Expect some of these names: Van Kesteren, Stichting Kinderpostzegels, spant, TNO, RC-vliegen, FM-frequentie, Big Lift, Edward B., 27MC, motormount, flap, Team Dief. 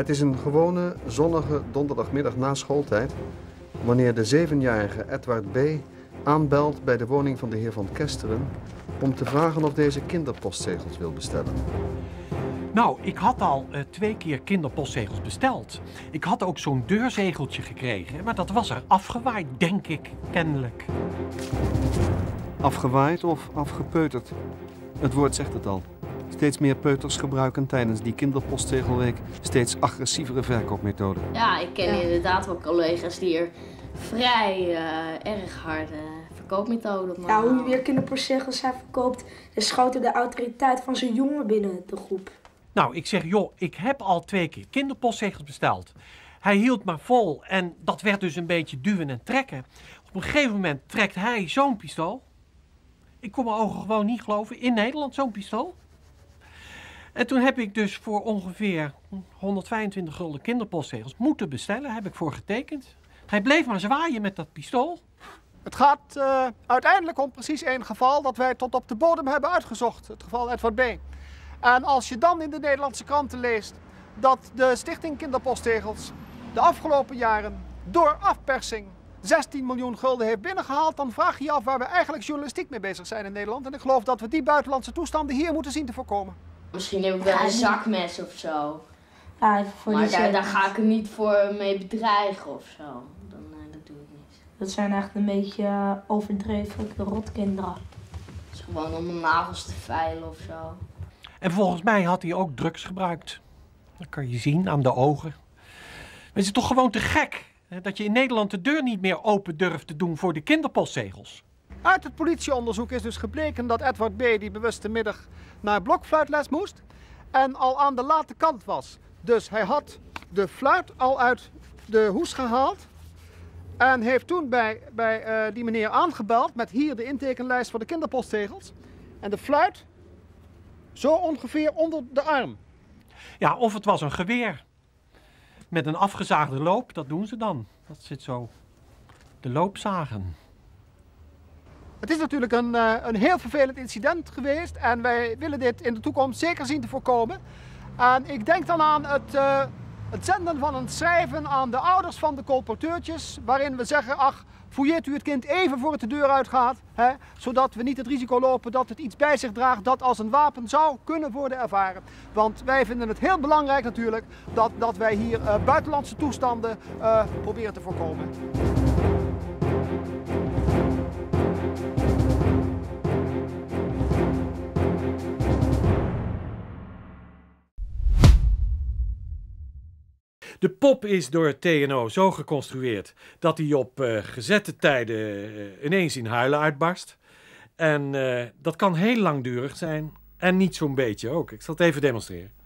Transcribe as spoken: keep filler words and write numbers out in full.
Het is een gewone, zonnige donderdagmiddag na schooltijd wanneer de zevenjarige Edward B. aanbelt bij de woning van de heer Van Kesteren om te vragen of deze kinderpostzegels wil bestellen. Nou, ik had al uh, twee keer kinderpostzegels besteld. Ik had ook zo'n deurzegeltje gekregen, maar dat was er afgewaaid, denk ik, kennelijk. Afgewaaid of afgepeuterd? Het woord zegt het al. Steeds meer peuters gebruiken tijdens die kinderpostzegelweek steeds agressievere verkoopmethoden. Ja, ik ken ja. inderdaad wel collega's die er vrij uh, erg harde verkoopmethoden maken. Ja, hoe je meer kinderpostzegels zijn verkoopt, dan schoten de autoriteit van zijn jongen binnen de groep. Nou, ik zeg, joh, ik heb al twee keer kinderpostzegels besteld. Hij hield maar vol en dat werd dus een beetje duwen en trekken. Op een gegeven moment trekt hij zo'n pistool. Ik kon mijn ogen gewoon niet geloven, in Nederland zo'n pistool. En toen heb ik dus voor ongeveer honderdvijfentwintig gulden kinderpostzegels moeten bestellen, heb ik voor getekend. Hij bleef maar zwaaien met dat pistool. Het gaat uh, uiteindelijk om precies één geval dat wij tot op de bodem hebben uitgezocht, het geval Edward B. En als je dan in de Nederlandse kranten leest dat de Stichting Kinderpostzegels de afgelopen jaren door afpersing zestien miljoen gulden heeft binnengehaald, dan vraag je je af waar we eigenlijk journalistiek mee bezig zijn in Nederland. En ik geloof dat we die buitenlandse toestanden hier moeten zien te voorkomen. Misschien heb ik wel een zakmes of zo. Ja, voor maar daar, daar ga ik hem niet voor mee bedreigen of zo. Dan, nee, dat doe ik niet. Dat zijn echt een beetje overdreven rotkinderen. Het is gewoon om mijn nagels te veilen of zo. En volgens mij had hij ook drugs gebruikt. Dat kan je zien aan de ogen. Maar het is toch gewoon te gek dat je in Nederland de deur niet meer open durft te doen voor de kinderpostzegels. Uit het politieonderzoek is dus gebleken dat Edward B. die bewuste middag naar blokfluitles moest en al aan de late kant was. Dus hij had de fluit al uit de hoes gehaald en heeft toen bij, bij uh, die meneer aangebeld met hier de intekenlijst voor de kinderpostzegels en de fluit zo ongeveer onder de arm. Ja, of het was een geweer met een afgezaagde loop, dat doen ze dan. Dat zit zo, de loopzagen. Het is natuurlijk een, uh, een heel vervelend incident geweest en wij willen dit in de toekomst zeker zien te voorkomen. En ik denk dan aan het, uh, het zenden van een schrijven aan de ouders van de colporteurtjes, waarin we zeggen, ach, fouilleert u het kind even voor het de deur uitgaat, hè, zodat we niet het risico lopen dat het iets bij zich draagt dat als een wapen zou kunnen worden ervaren. Want wij vinden het heel belangrijk natuurlijk dat, dat wij hier uh, buitenlandse toestanden uh, proberen te voorkomen. De pop is door T N O zo geconstrueerd dat hij op uh, gezette tijden uh, ineens in huilen uitbarst. En uh, dat kan heel langdurig zijn en niet zo'n beetje ook. Ik zal het even demonstreren.